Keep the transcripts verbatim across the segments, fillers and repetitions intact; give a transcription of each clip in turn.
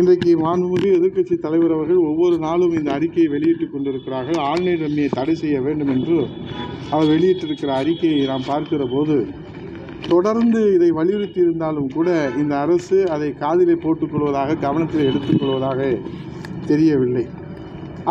இன்றைக்கு மாண்புமிகு எதிர்க்கட்சி தலைவர் அவர்கள் ஒவ்வொரு நாளும் இந்த அறிக்கையை வெளியிட்டுக் கொண்டிருக்கிறார்கள். ஆன்லைன் ரம்மியை தடை செய்ய வேண்டும் என்று அவர் வெளியிட்டிருக்கிற அறிக்கையை நாம் பார்க்கிற போது, தொடர்ந்து இதை வலியுறுத்தி இருந்தாலும் கூட இந்த அரசு அதை காதிலே போட்டுக்கொள்வதாக, கவனத்தில் எடுத்துக்கொள்வதாக தெரியவில்லை.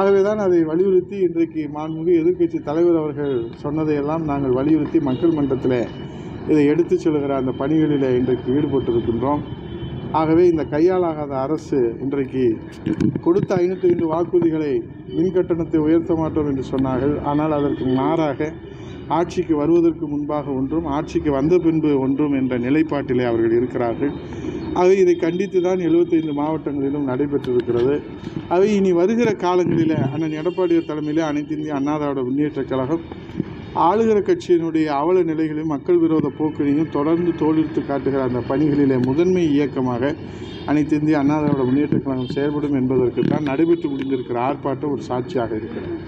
ஆகவே தான் அதை வலியுறுத்தி இன்றைக்கு மாண்புமிகு எதிர்க்கட்சி தலைவர் அவர்கள் சொன்னதையெல்லாம் நாங்கள் வலியுறுத்தி மக்கள் மன்றத்தில் இதை எடுத்துச் செல்கிற அந்த பணிகளில் இன்றைக்கு ஈடுபட்டிருக்கின்றோம். ஆகவே இந்த கையாளாகாத அரசு இன்றைக்கு கொடுத்த ஐநூற்றி ஐந்து வாக்குறுதிகளை, மின் கட்டணத்தை உயர்த்த மாட்டோம் என்று சொன்னார்கள். ஆனால் அதற்கு மாறாக ஆட்சிக்கு வருவதற்கு முன்பாக ஒன்றும், ஆட்சிக்கு வந்த பின்பு ஒன்றும் என்ற நிலைப்பாட்டிலே அவர்கள் இருக்கிறார்கள். அவை இதை கண்டித்து தான் எழுபத்தைந்து மாவட்டங்களிலும் நடைபெற்றிருக்கிறது. அவை இனி வருகிற காலங்களில் அண்ணன் எடப்பாடியார் தலைமையிலே அனைத்து இந்திய அண்ணா திராவிட முன்னேற்ற கழகம் ஆளுகிற கட்சியினுடைய அவல நிலைகளையும் மக்கள் விரோத போக்கினையும் தொடர்ந்து தோலெடுத்து காட்டுகிற அந்த பணிகளிலே முதன்மை இயக்கமாக அனைத்து இந்திய அண்ணா திராவிட முன்னேற்ற கழகம் செயல்படும் என்பதற்கு தான் நடைபெற்று முடிந்திருக்கிற ஆர்ப்பாட்டம் ஒரு சாட்சியாக இருக்கிறது.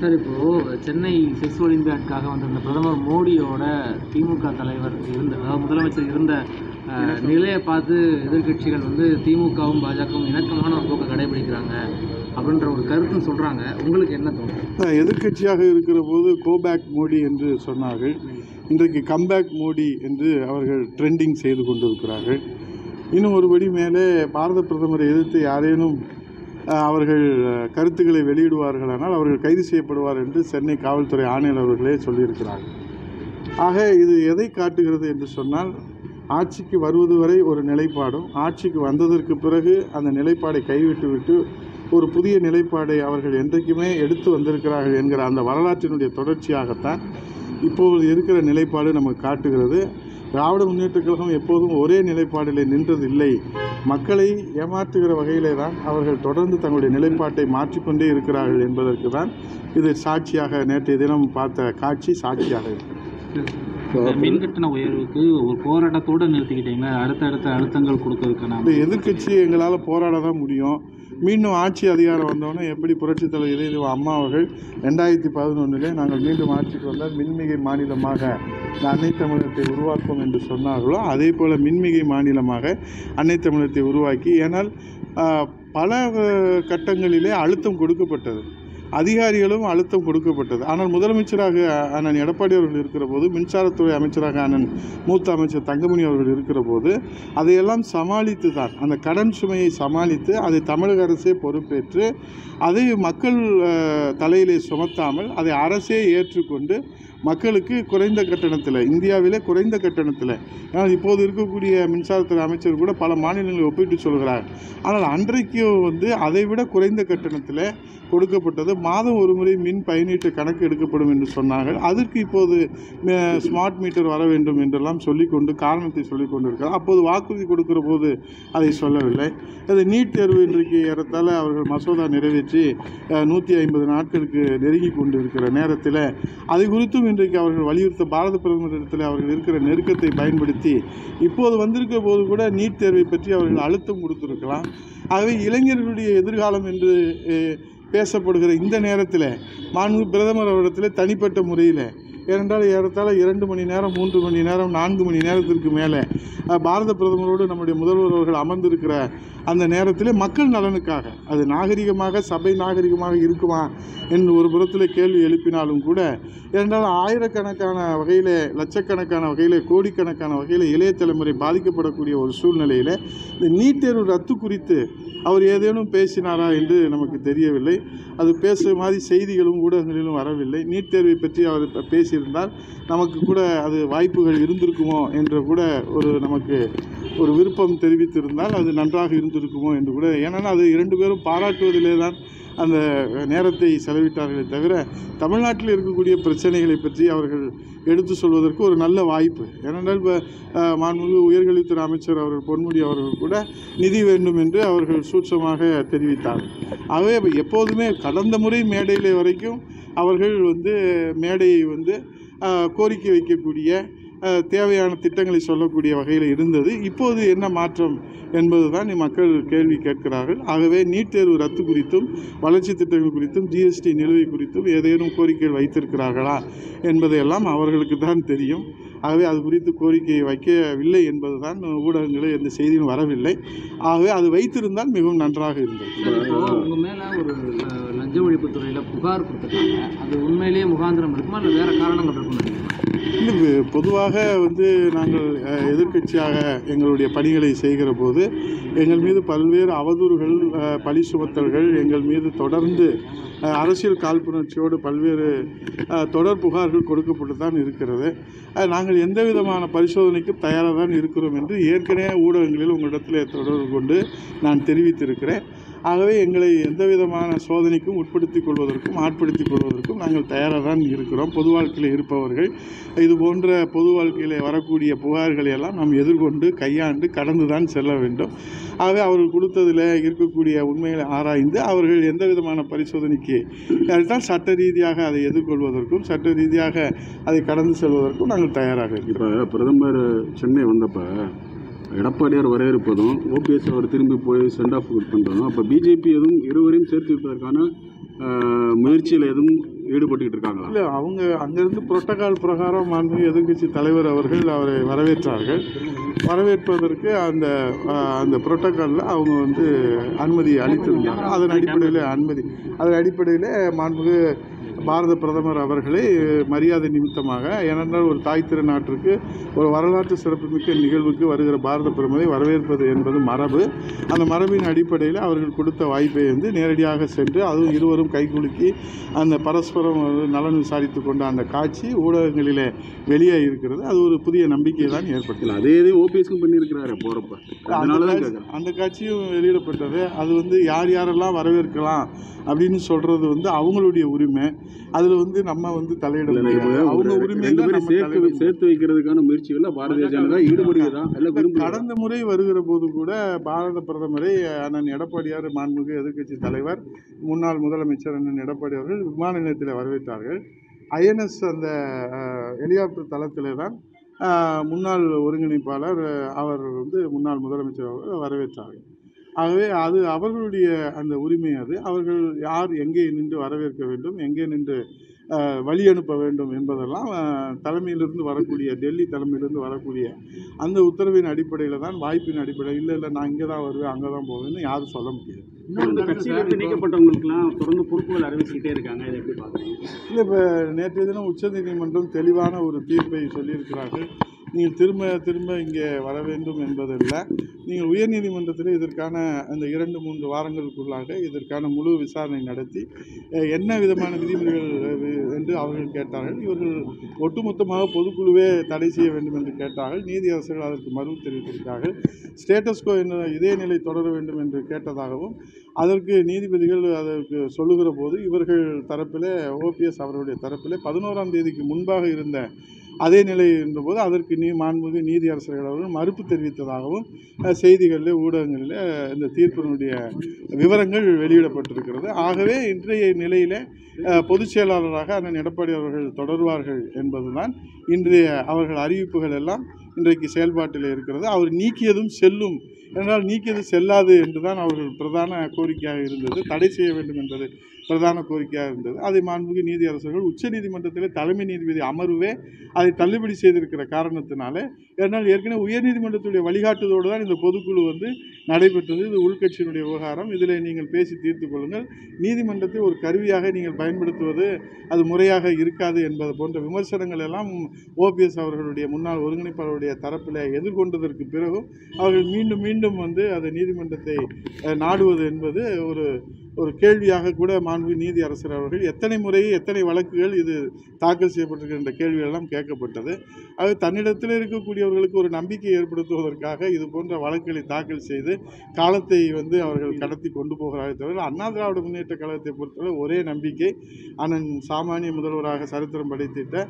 சார், இப்போது சென்னை செஸ் ஒலிம்பியாட்காக வந்திருந்த பிரதமர் மோடியோட திமுக தலைவர் இருந்த, அதாவது முதலமைச்சர் இருந்த நிலையை பார்த்து எதிர்கட்சிகள் வந்து திமுகவும் பாஜகவும் இணக்கமான ஒரு போக்கை கடைபிடிக்கிறாங்க அப்படின்ற ஒரு கருத்துன்னு சொல்கிறாங்க. உங்களுக்கு என்ன தோணும்? எதிர்கட்சியாக இருக்கிற போது கோபேக் மோடி என்று சொன்னார்கள். இன்றைக்கு கம்பேக் மோடி என்று அவர்கள் ட்ரெண்டிங் செய்து கொண்டிருக்கிறார்கள். இன்னும் ஒருபடி மேலே பாரத பிரதமரை எதிர்த்து யாரேனும் அவர்கள் கருத்துக்களை வெளியிடுவார்களானால் அவர்கள் கைது செய்யப்படுவார் என்று சென்னை காவல்துறை ஆணையர் அவர்களே சொல்லியிருக்கிறார்கள். ஆக இது எதை காட்டுகிறது என்று சொன்னால், ஆட்சிக்கு வருவது வரை ஒரு நிலைப்பாடும், ஆட்சிக்கு வந்ததற்கு பிறகு அந்த நிலைப்பாடை கைவிட்டுவிட்டு ஒரு புதிய நிலைப்பாடை அவர்கள் என்றைக்குமே எடுத்து வந்திருக்கிறார்கள் என்கிற அந்த வரலாற்றினுடைய தொடர்ச்சியாகத்தான் இப்போது இருக்கிற நிலைப்பாடு நமக்கு காட்டுகிறது. திராவிட முன்னேற்ற கழகம் எப்போதும் ஒரே நிலைப்பாடிலே நின்றதில்லை. மக்களை ஏமாற்றுகிற வகையிலே தான் அவர்கள் தொடர்ந்து தங்களுடைய நிலைப்பாட்டை மாற்றிக்கொண்டே இருக்கிறார்கள் என்பதற்கு தான் இது சாட்சியாக, நேற்றைய தினம் பார்த்த காட்சி சாட்சியாக இருக்கிறது. மின் கட்டண உயர்வுக்கு ஒரு போராட்டத்தோடு நிறுத்திக்கிட்டீங்க, அடுத்தடுத்த அழுத்தங்கள் கொடுக்கறதுக்கான எதிர்கட்சி எங்களால் போராட தான் முடியும். மீண்டும் ஆட்சி அதிகாரம் வந்தோன்னே எப்படி புரட்சித் தலைவர் இதயதேவ அம்மா அவர்கள் ரெண்டாயிரத்தி பதினொன்றிலே நாங்கள் மீண்டும் ஆட்சிக்கு வந்தால் மின்மிகை மாநிலமாக அன்னை தமிழகத்தை உருவாக்கும் என்று சொன்னார்களோ அதே போல் மின்மிகை மாநிலமாக அன்னை தமிழகத்தை உருவாக்கி, ஏனால் பல கட்டங்களிலே அழுத்தம் கொடுக்கப்பட்டது, அதிகாரிகளும் அழுத்தம் கொடுக்கப்பட்டது. ஆனால் முதலமைச்சராக அண்ணன் எடப்பாடி அவர்கள் இருக்கிற போது, மின்சாரத்துறை அமைச்சராக அண்ணன் மூத்த அமைச்சர் தங்கமணி அவர்கள் இருக்கிற போது அதையெல்லாம் சமாளித்து தான், அந்த கடன் சுமையை சமாளித்து அதை தமிழக அரசே பொறுப்பேற்று அதை மக்கள் தலையிலே சுமத்தாமல் அதை அரசே ஏற்றுக்கொண்டு மக்களுக்கு குறைந்த கட்டணத்தில், இந்தியாவிலே குறைந்த கட்டணத்தில், ஆனால் இப்போது இருக்கக்கூடிய மின்சாரத்துறை அமைச்சர் கூட பல மாநிலங்களை ஒப்பிட்டு சொல்கிறார். ஆனால் அன்றைக்கு வந்து அதைவிட குறைந்த கட்டணத்தில் கொடுக்கப்பட்டது. மாதம் ஒரு முறை மின் பயனீட்டு கணக்கு எடுக்கப்படும் என்று சொன்னார்கள். அதற்கு இப்போது ஸ்மார்ட் மீட்டர் வர வேண்டும் என்றெல்லாம் சொல்லிக்கொண்டு காரணத்தை சொல்லிக் கொண்டிருக்கிறார். அப்போது வாக்குறுதி கொடுக்கிற போது அதை சொல்லவில்லை. அது நீட் தேர்வு இன்றைக்கு ஏறத்தால் அவர்கள் மசோதா நிறைவேற்றி நூற்றி ஐம்பது நாட்களுக்கு நெருங்கி கொண்டு இருக்கிற நேரத்தில் அது குறித்தும் இன்றைக்கு அவர்கள் வலியுறுத்த பாரத பிரதமரிடத்தில் அவர்கள் இருக்கிற நெருக்கத்தை பயன்படுத்தி இப்போது வந்திருக்கிற போது கூட நீட் தேர்வை பற்றி அவர்கள் அழுத்தம் கொடுத்திருக்கலாம். ஆகவே இளைஞர்களுடைய எதிர்காலம் என்று பேசப்படுகிற இந்த நேரத்தில் மாண்பு பிரதமர் அவரிடத்தில் தனிப்பட்ட முறையில், ஏனென்றால் ஏறத்தாழ இரண்டு மணி நேரம் மூன்று மணி நேரம் நான்கு மணி நேரத்திற்கு மேலே பாரத பிரதமரோடு நம்முடைய முதல்வர் அவர்கள் அமர்ந்திருக்கிற அந்த நேரத்தில் மக்கள் நலனுக்காக அது நாகரிகமாக, சபை நாகரிகமாக இருக்குமா என்று ஒரு புறத்தில் கேள்வி எழுப்பினாலும் கூட, ஏனென்றால் ஆயிரக்கணக்கான வகையில், லட்சக்கணக்கான வகையில், கோடிக்கணக்கான வகையில் இளைய தலைமுறை பாதிக்கப்படக்கூடிய ஒரு சூழ்நிலையில் இந்த நீட் தேர்வு ரத்து குறித்து அவர் ஏதேனும் பேசினாரா என்று நமக்கு தெரியவில்லை. அது பேசுகிற மாதிரி செய்திகளும் ஊடகங்களிலும் வரவில்லை. நீட் தேர்வை பற்றி அவர் பேசியிருந்தால் நமக்கு கூட அது வாய்ப்புகள் இருந்திருக்குமோ என்ற கூட ஒரு நமக்கு ஒரு விருப்பம் தெரிவித்திருந்தால் அது நன்றாக இருந்திருக்குமோ என்று கூட, ஏன்னா அது இரண்டு பேரும் பாராட்டுவதிலே தான் அந்த நேரத்தை செலவிட்டார்களே தவிர தமிழ்நாட்டில் இருக்கக்கூடிய பிரச்சனைகளை பற்றி அவர்கள் எடுத்து சொல்வதற்கு ஒரு நல்ல வாய்ப்பு. ஏனென்றால் இப்போ மாண்புமிகு உயர்கல்வித்துறை அமைச்சர் அவர்கள் பொன்முடி அவர்கள் கூட நிதி வேண்டும் என்று அவர்கள் சூட்சமாக தெரிவித்தார். ஆகவே எப்போதுமே கடந்த முறை மேடையில் வரைக்கும் அவர்கள் வந்து மேடையை வந்து கோரிக்கை வைக்கக்கூடிய தேவையான திட்டங்களை சொல்லக்கூடிய வகையில் இருந்தது. இப்போது என்ன மாற்றம் என்பதுதான் மக்கள் கேள்வி கேட்கிறார்கள். ஆகவே நீட் தேர்வு ரத்து குறித்தும் வளர்ச்சி திட்டங்கள் குறித்தும் ஜிஎஸ்டி நிலுவை குறித்தும் ஏதேனும் கோரிக்கைகள் வைத்திருக்கிறார்களா என்பதையெல்லாம் அவர்களுக்கு தான் தெரியும். ஆகவே அது குறித்து கோரிக்கையை வைக்கவில்லை என்பதுதான் ஊடகங்களில் எந்த செய்தியும் வரவில்லை. ஆகவே அது வைத்திருந்தால் மிகவும் நன்றாக இருந்தது. உங்க மேல ஒரு லஞ்ச ஒழிப்புத்துறையில் புகார் கொடுத்துருக்காங்க. அது உண்மையிலேயே முகாந்திரம் இருக்குமா இல்லை வேறு காரணங்கள் இருக்குமா? இல்லை, பொதுவாக வந்து நாங்கள் எதிர்க்கட்சியாக எங்களுடைய பணிகளை செய்கிற போது எங்கள் மீது பல்வேறு அவதூறுகள், பழி சுமத்தல்கள் எங்கள் மீது தொடர்ந்து அரசியல் காழ்ப்புணர்ச்சியோடு பல்வேறு தொடர் புகார்கள் கொடுக்கப்பட்டு தான் இருக்கிறது. நாங்கள் எந்த விதமான பரிசோதனைக்கு தயாராக தான் இருக்கிறோம் என்று ஏற்கனவே ஊடகங்களில் உங்களிடத்தில் தொடர்பு கொண்டு நான் தெரிவித்திருக்கிறேன். ஆகவே எங்களை எந்த விதமான சோதனைக்கும் உட்படுத்திக் கொள்வதற்கும் ஆட்படுத்திக் கொள்வதற்கும் நாங்கள் தயாராக தான் இருக்கிறோம். பொது வாழ்க்கையில் இருப்பவர்கள் இது போன்ற பொது வாழ்க்கையில் வரக்கூடிய புகார்களை எல்லாம் நாம் எதிர்கொண்டு கையாண்டு கடந்து தான் செல்ல வேண்டும். ஆகவே அவர்கள் கொடுத்ததில் இருக்கக்கூடிய உண்மைகளை ஆராய்ந்து அவர்கள் எந்த விதமான பரிசோதனைக்கு அதுதான் சட்ட ரீதியாக அதை எதிர்கொள்வதற்கும் சட்ட ரீதியாக அதை கடந்து செல்வதற்கும் நாங்கள் தயாராக இருக்கிறோம். இப்போ பிரதமர் சென்னை வந்தப்போ எடப்பாடியார் வரவேற்பதும் ஓபிஎஸ் அவர் திரும்பி போய் சென்ட் ஆஃப் பண்ணுறதும் அப்போ பிஜேபி எதுவும் இருவரையும் சேர்த்து வைப்பதற்கான முயற்சியில் எதுவும் ஈடுபட்டுக்கிட்டு இருக்காங்களா? இல்லை, அவங்க அங்கேருந்து புரோட்டோக்கால் பிரகாரம் மாண்பு எதிர்கட்சி தலைவர் அவர்கள் அவரை வரவேற்றார்கள். வரவேற்பதற்கு அந்த அந்த புரோட்டோக்காலில் அவங்க வந்து அனுமதி அளித்திருந்தாங்க. அதன் அடிப்படையில் அனுமதி அதன் அடிப்படையில் மாண்பு பாரத பிரதமர் அவர்களை மரியாதை நிமித்தமாக, ஏனென்றால் ஒரு தாய் திருநாட்டிற்கு ஒரு வரலாற்று சிறப்புமிக்க நிகழ்வுக்கு வருகிற பாரத பிரதமரை வரவேற்பது என்பது மரபு. அந்த மரபின் அடிப்படையில் அவர்கள் கொடுத்த வாய்ப்பை வந்து நேரடியாக சென்று அதுவும் இருவரும் கைகுலுக்கி அந்த பரஸ்பரம் நலன் விசாரித்து கொண்ட அந்த காட்சி ஊடகங்களிலே வெளியே இருக்கிறது. அது ஒரு புதிய நம்பிக்கையை தான் ஏற்படுத்தலாம். அதே இது ஓபிஎஸ்க்கும் பண்ணியிருக்கிறாரு போகிறப்ப அந்த காட்சியும் வெளியிடப்பட்டது. அது வந்து யார் யாரெல்லாம் வரவேற்கலாம் அப்படின்னு சொல்கிறது வந்து அவங்களுடைய உரிமை. அதுல வந்து நம்ம வந்து தலையிடல. அவங்க உரிமையை சேர்த்து சேர்த்து வைக்கிறதுக்கான முயற்சிகள்ல பாரதிய ஜனதா ஈடுபடுகிறதா? கடந்த முறை வருகிற போது கூட பாரத பிரதமரை அண்ணன் எடப்பாடியார், மாண்புமிகு எதிர்கட்சி தலைவர் முன்னாள் முதலமைச்சர் அண்ணன் எடப்பாடி அவர்கள் விமான நிலையத்தில் வரவேற்றார்கள். ஐஎன்எஸ் அந்த ஹெலிகாப்டர் தளத்திலே தான் முன்னாள் ஒருங்கிணைப்பாளர் அவர் வந்து முன்னாள் முதலமைச்சர் அவர்கள் வரவேற்றார்கள். ஆகவே அது அவர்களுடைய அந்த உரிமை. அது அவர்கள் யார் எங்கே நின்று வரவேற்க வேண்டும், எங்கே நின்று வழி அனுப்ப வேண்டும் என்பதெல்லாம் தலைமையிலிருந்து வரக்கூடிய டெல்லி தலைமையிலிருந்து வரக்கூடிய அந்த உத்தரவின் அடிப்படையில் தான், வாய்ப்பின் அடிப்படையில் இல்லை இல்லை நான் இங்கே தான் வருவேன் அங்கே தான் போவேன்னு யாரும் சொல்ல முடியாது. நீக்கப்பட்டவங்களுக்குலாம் தொடர்ந்து பொறுப்புகள் அறிவிச்சுக்கிட்டே இருக்காங்க. இதை எப்படி பார்க்குறீங்க? இல்லை, இப்போ நேற்றைய தினம் உச்சநீதிமன்றம் தெளிவான ஒரு தீர்ப்பை சொல்லியிருக்கிறார்கள். நீங்கள் திரும்ப திரும்ப இங்கே வர வேண்டும் என்பதில்லை. நீங்கள் உயர்நீதிமன்றத்தில் இதற்கான அந்த இரண்டு மூன்று வாரங்களுக்குள்ளாக இதற்கான முழு விசாரணை நடத்தி என்ன விதமான விதிமுறைகள் என்று அவர்கள் கேட்டார்கள். இவர்கள் ஒட்டுமொத்தமாக பொதுக்குழுவே தடை செய்ய வேண்டும் என்று கேட்டார்கள். நீதியரசர்கள் அதற்கு மறுவு தெரிவித்திருக்கார்கள். ஸ்டேட்டஸ்கோ என்ன இதே நிலை தொடர வேண்டும் என்று கேட்டதாகவும் அதற்கு நீதிபதிகள் அதற்கு சொல்லுகிற போது இவர்கள் தரப்பில் ஓபிஎஸ் அவர்களுடைய தரப்பில் பதினோராம் தேதிக்கு முன்பாக இருந்த அதே நிலை இருந்தபோது அதற்கு நீ மாண்புமிகு நீதியரசர்கள் அவர்கள் மறுப்பு தெரிவித்ததாகவும் செய்திகளில் ஊடகங்களில் இந்த தீர்ப்பினுடைய விவரங்கள் வெளியிடப்பட்டிருக்கிறது. ஆகவே இன்றைய நிலையில் பொதுச் செயலாளராக அண்ணன் எடப்பாடி அவர்கள் தொடர்வார்கள் என்பதுதான் இன்றைய அவர்கள் அறிவிப்புகள் எல்லாம் இன்றைக்கு செயல்பாட்டில் இருக்கிறது. அவர் நீக்கியதும் செல்லும் என்றால் நீக்கியது செல்லாது என்றுதான் அவர்கள் பிரதான கோரிக்கையாக இருந்தது. தடை செய்ய வேண்டும் என்பது பிரதான கோரிக்கையாக இருந்தது. அதை மாண்புமிகு நீதியரசர்கள் உச்ச நீதிமன்றத்தில் தலைமை நீதிபதி அமர்வே அதை தள்ளுபடி செய்திருக்கிற காரணத்தினாலே, ஏனால் ஏற்கனவே உயர்நீதிமன்றத்துடைய வழிகாட்டுதோடு தான் இந்த பொதுக்குழு வந்து நடைபெற்றது. இது உள்கட்சியினுடைய விவகாரம். இதில் நீங்கள் பேசி தீர்த்து கொள்ளுங்கள். நீதிமன்றத்தை ஒரு கருவியாக நீங்கள் பயன்படுத்துவது அது முறையாக இருக்காது என்பது போன்ற விமர்சனங்கள் எல்லாம் ஓபிஎஸ் அவர்களுடைய முன்னாள் ஒருங்கிணைப்பாளருடைய தரப்பில் எதிர்கொண்டதற்கு பிறகும் அவர்கள் மீண்டும் மீண்டும் வந்து அதை நீதிமன்றத்தை நாடுவது என்பது ஒரு ஒரு கேள்வியாக கூட மாண்பு நீதியரசர் அவர்கள் எத்தனை முறை எத்தனை வழக்குகள் இது தாக்கல் செய்யப்பட்டிருக்கின்ற கேள்விகளெல்லாம் கேட்கப்பட்டது. அது தன்னிடத்தில் இருக்கக்கூடியவர்களுக்கு ஒரு நம்பிக்கை ஏற்படுத்துவதற்காக இது போன்ற வழக்குகளை தாக்கல் செய்து காலத்தை வந்து அவர்கள் கடத்தி கொண்டு போகிறார்கள். தவிர அண்ணா திராவிட முன்னேற்ற கழகத்தை பொறுத்தவரை ஒரே நம்பிக்கை அண்ணன் சாமானிய முதல்வராக சரித்திரம் படைத்திட்ட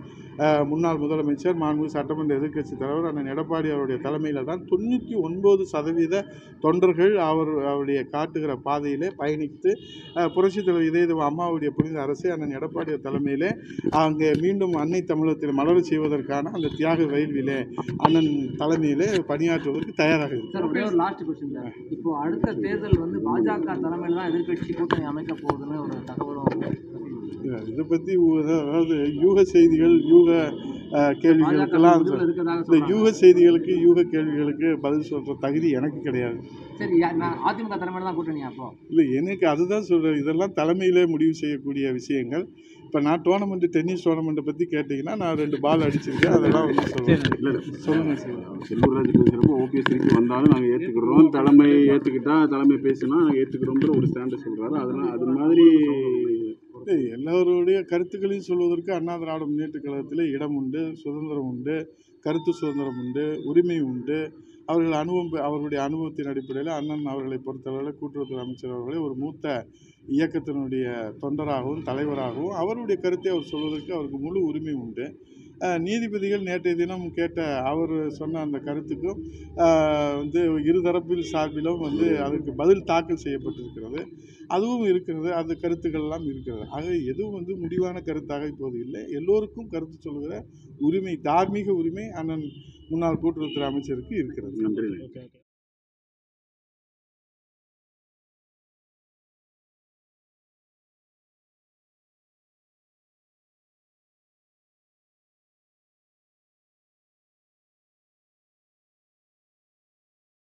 முன்னாள் முதலமைச்சர் மாண்பு சட்டமன்ற எதிர்க்கட்சி தலைவர் அண்ணன் எடப்பாடி அவருடைய தலைமையில் தான் தொண்ணூற்றி ஒன்பது சதவீத தொண்டர்கள் அவர் அவருடைய காட்டுகிற பாதையிலே பயணித்து வந்து புரட்சித் தலைவர் இதயதேவ அம்மாவுடைய புனித அரசு அண்ணன் எடப்பாடி தலைமையிலே அங்கே மீண்டும் அன்னை தமிழகத்தில் மலரச் செய்வதற்கான அந்த தியாக வேள்வியிலே அண்ணன் தலைமையிலே பணியாற்றுவதற்கு தயாராக இருக்கிறது. லாஸ்ட் கொஸ்டின் சார், இப்போ அடுத்த தேர்தல் வந்து பாஜக தலைமையில் தான் எதிர்கட்சி கூட்டணி அமைக்க போகுதுன்னு ஒரு தகவலும் இதை பற்றி அதாவது யூக செய்திகள் யூக கேள்விகளுக்கெல்லாம் இந்த யூக செய்திகளுக்கு யூக கேள்விகளுக்கு பதில் சொல்கிற தகுதி எனக்கு கிடையாது. சரி, நான் அதிமுக தலைமையில் தான் கூட்டணி அப்போ இல்லை எனக்கு அதுதான் சொல்கிறேன். இதெல்லாம் தலைமையிலே முடிவு செய்யக்கூடிய விஷயங்கள். இப்போ நான் டோர்னமெண்ட்டு டென்னிஸ் டோர்னமெண்ட்டை பற்றி கேட்டிங்கன்னா நான் ரெண்டு பால் அடிச்சிருக்கேன், அதெல்லாம் வந்து சொல்லுவேன். இல்லை சொல்லுங்கள் சார். செல்வராஜ் பேசுகிறப்போ ஓபிஎஸ் திருப்பி வந்தாலும் நாங்கள் ஏற்றுக்கிறோம், தலைமை ஏற்றுக்கிட்டால் தலைமை பேசினா நாங்கள் ஏற்றுக்கிறோங்கிற ஒரு ஸ்டாண்டை சொல்கிறாரு. அதெல்லாம் அது மாதிரி எல்லோருடைய கருத்துக்களையும் சொல்வதற்கு அண்ணா திராவிட முன்னேற்ற கழகத்தில் இடம் உண்டு, சுதந்திரம் உண்டு, கருத்து சுதந்திரம் உண்டு, உரிமை உண்டு. அவர்கள் அனுபவம் அவர்களுடைய அனுபவத்தின் அடிப்படையில் அண்ணன் அவர்களை பொறுத்தவரை கூட்டுறவுத்துறை அமைச்சர் அவர்களை ஒரு மூத்த இயக்கத்தினுடைய தொண்டராகவும் தலைவராகவும் அவருடைய கருத்தை அவர் சொல்வதற்கு அவருக்கு முழு உரிமை உண்டு. நீதிபதிகள் நேற்றைய தினம் கேட்ட அவர் சொன்ன அந்த கருத்துக்கும் வந்து இருதரப்பில் சார்பிலும் வந்து அதற்கு பதில் தாக்கல் செய்யப்பட்டிருக்கிறது, அதுவும் இருக்கிறது, அந்த கருத்துக்கள்லாம் இருக்கிறது. ஆக எதுவும் வந்து முடிவான கருத்தாக இப்போது இல்லை. எல்லோருக்கும் கருத்து சொல்கிற உரிமை, தார்மீக உரிமை அண்ணன் முன்னாள் கூட்டுறவுத்துறை அமைச்சருக்கு இருக்கிறது. நன்றி.